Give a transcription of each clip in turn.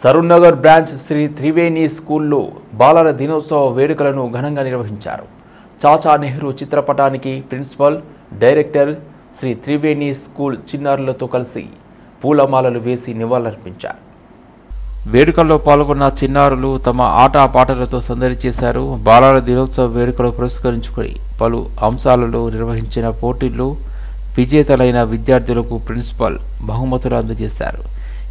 Saroornagar branch Shri Triveni స్కూల్లో బాలల దినోత్సవ వేడుకలను ఘనంగా నిర్వహించారు. చాచా నెహ్రూ చిత్రపటానికి principal director Shri Triveni school చిన్నారులతో కలిసి పూలమాలలు వేసి నివాళులర్పించారు. వేడుకల్లో పాల్గొన్న చిన్నారులు తమ ఆటపాటలతో సందడి చేశారు. బాలల దినోత్సవ వేడుకలు పురస్కరించుకొని పలు అంశాలలో నిర్వహించిన పోటీల్లో విజేతలైన విద్యార్థులకు ప్రిన్సిపల్ బహుమతులు అందజేశారు.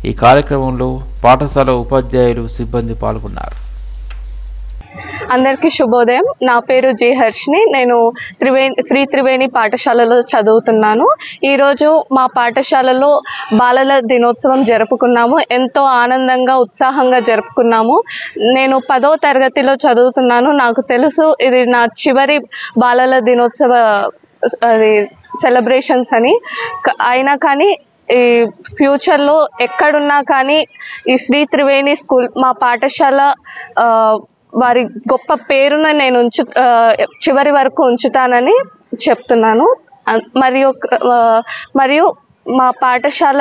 ఈ కార్యక్రమంలో పాఠశాల ఉపాధ్యాయులు సిబ్బంది పాల్గొన్నారు. अंदरिकी शुभोदयं ना पेरु जी हर्षिनी नेनु श्री त्रिवेणी पाठशालालो चदुवुतुन्नानु ई रोजु मा पाठशालालो बालल दिनोत्सवं जरुपुकुन्नामु एंतो आनंदंगा उत्साहंगा जरुपुकुन्नामु नेनु 10व तरगतिलो चदुवुतुन्नानु नाकु तेलुसु इदि ना चिवरि बालल दिनोत्सव सेलब्रेशन्स अनि अयिना कानी फ्यूचर लो एक्कडुन्ना कानी ई श्री त्रिवेणी स्कूल मा पाठशाला వారి గొప్ప పేరును నేను చివరి వరకు ఉంచుతానని చెప్తున్నాను. మరియు మా పాఠశాల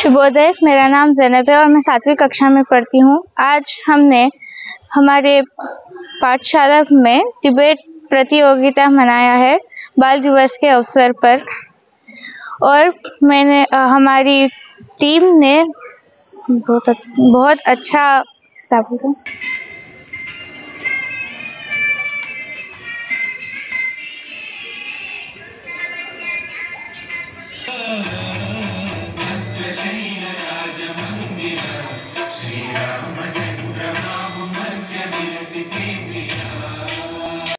शुभोदय, मेरा नाम ज़ैनब है और मैं 7वीं कक्षा में पढ़ती हूँ. आज हमने हमारे पाठशाला में डिबेट प्रतियोगिता मनाया है बाल दिवस के अवसर पर, और मैंने हमारी टीम ने बहुत अच्छा